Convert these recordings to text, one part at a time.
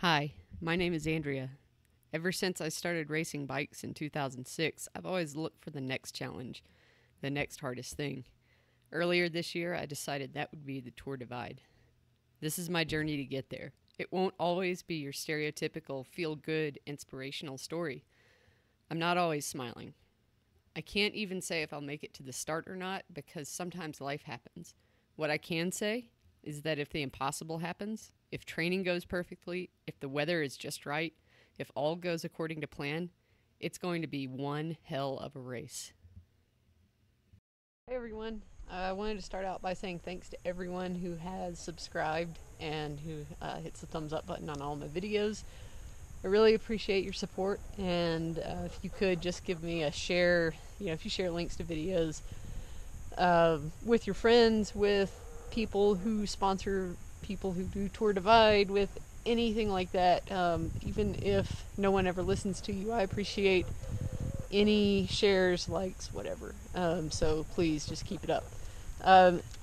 Hi, my name is Andrea. Ever since I started racing bikes in 2006, I've always looked for the next challenge, the next hardest thing. Earlier this year, I decided that would be the Tour Divide. This is my journey to get there. It won't always be your stereotypical, feel-good, inspirational story. I'm not always smiling. I can't even say if I'll make it to the start or not because sometimes life happens. What I can say is that if the impossible happens, if training goes perfectly, if the weather is just right, if all goes according to plan, it's going to be one hell of a race. Hey everyone, I wanted to start out by saying thanks to everyone who has subscribed and who hits the thumbs up button on all my videos. I really appreciate your support, and if you could just give me a share, if you share links to videos with your friends, with people who sponsor people who do Tour Divide, with anything like that, even if no one ever listens to you, I appreciate any shares, likes, whatever. So please just keep it up.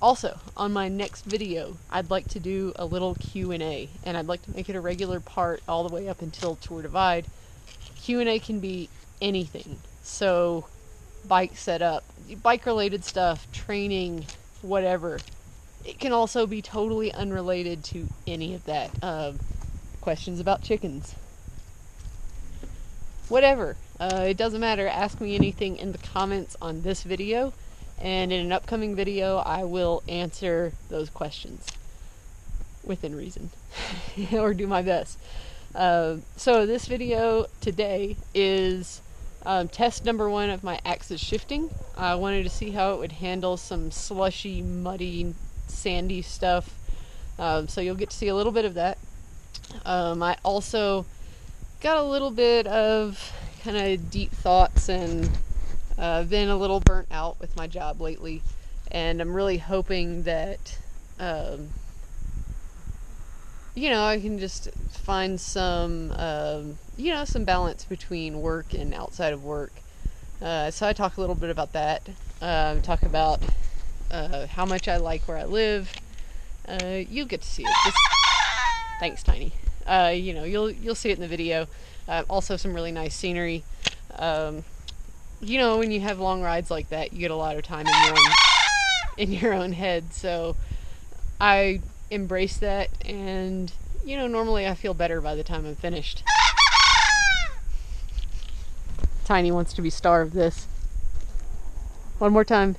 Also, on my next video, I'd like to do a little Q&A, and I'd like to make it a regular part all the way up until Tour Divide. Q&A can be anything. So bike setup, bike related stuff, training, whatever. It can also be totally unrelated to any of that. Questions about chickens. Whatever. It doesn't matter. Ask me anything in the comments on this video. And in an upcoming video, I will answer those questions. Within reason. Or do my best. So this video today is test number one of my AXS shifting. I wanted to see how it would handle some slushy, muddy, sandy stuff, so you'll get to see a little bit of that. I also got a little bit of kind of deep thoughts, and been a little burnt out with my job lately, and I'm really hoping that I can just find some some balance between work and outside of work. So I talk a little bit about that. Talk about how much I like where I live. You'll get to see it. Thanks, Tiny. You'll see it in the video. Also, some really nice scenery. When you have long rides like that, you get a lot of time in your own head. So I embrace that, and normally I feel better by the time I'm finished. Tiny wants to be starved. This one more time.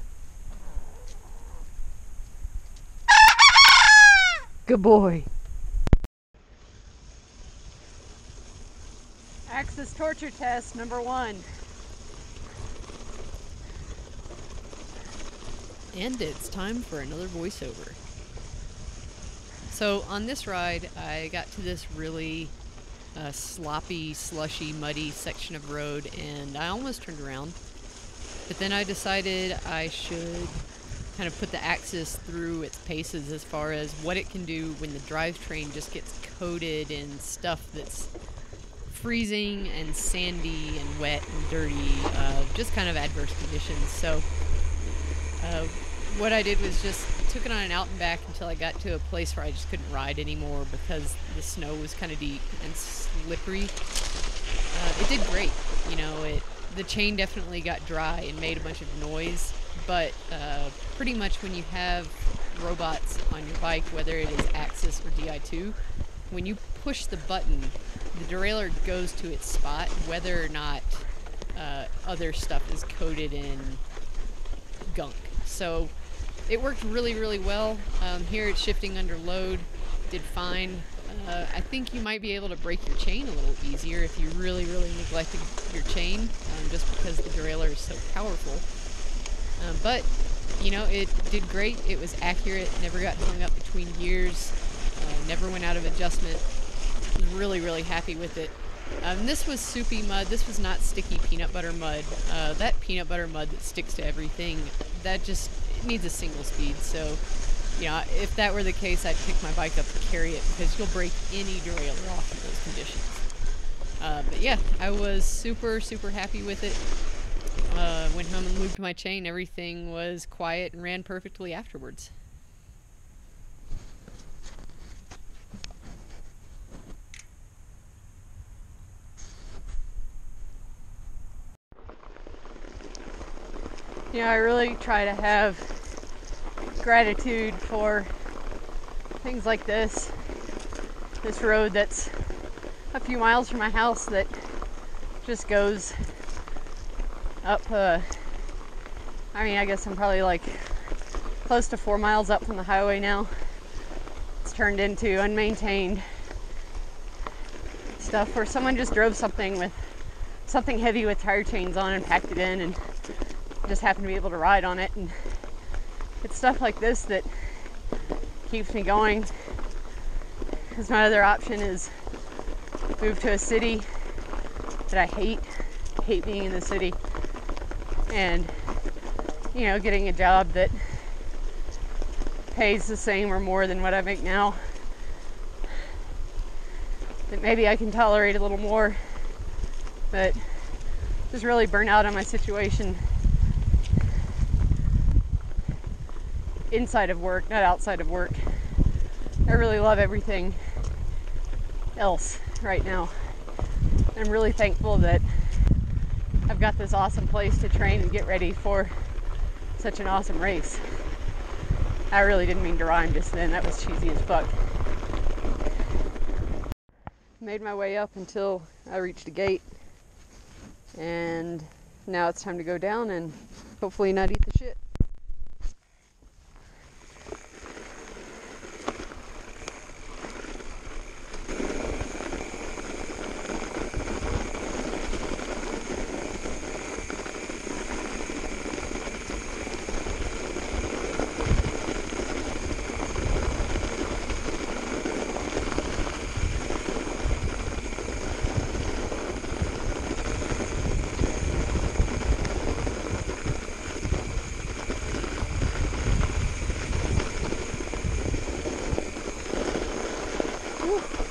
Good boy. AXS torture test number one. And it's time for another voiceover. So on this ride, I got to this really sloppy, slushy, muddy section of road, and I almost turned around. But then I decided I should kind of put the AXS through its paces as far as what it can do when the drivetrain just gets coated in stuff that's freezing and sandy and wet and dirty, just kind of adverse conditions. So what I did was just took it on an out and back until I got to a place where I just couldn't ride anymore because the snow was kind of deep and slippery. It did great, the chain definitely got dry and made a bunch of noise. But pretty much when you have robots on your bike, whether it is AXS or DI2, when you push the button, the derailleur goes to its spot, whether or not other stuff is coated in gunk. So it worked really, really well. Here it's shifting under load, did fine. I think you might be able to break your chain a little easier if you really, really neglected your chain, just because the derailleur is so powerful. But, it did great. It was accurate, never got hung up between gears, never went out of adjustment. Was really, really happy with it. This was soupy mud. This was not sticky peanut butter mud. That peanut butter mud that sticks to everything, that just needs a single speed. So, if that were the case, I'd pick my bike up and carry it because you'll break any derailleur off in those conditions. But yeah, I was super, super happy with it. Went home and lubed my chain. Everything was quiet and ran perfectly afterwards. you know, I really try to have gratitude for things like this. This road that's a few miles from my house that just goes up, I mean, I guess I'm probably like close to 4 miles up from the highway now. It's turned into unmaintained stuff where someone just drove something with something heavy with tire chains on and packed it in and just happened to be able to ride on it. And it's stuff like this that keeps me going, because my other option is move to a city that I hate being in the city, and, you know, getting a job that pays the same or more than what I make now, that maybe I can tolerate a little more, but just really burn out on my situation inside of work, not outside of work. I really love everything else right now. I'm really thankful that I've got this awesome place to train and get ready for such an awesome race. I really didn't mean to rhyme just then. That was cheesy as fuck. Made my way up until I reached a gate, and now it's time to go down and hopefully not eat the shit. Woo!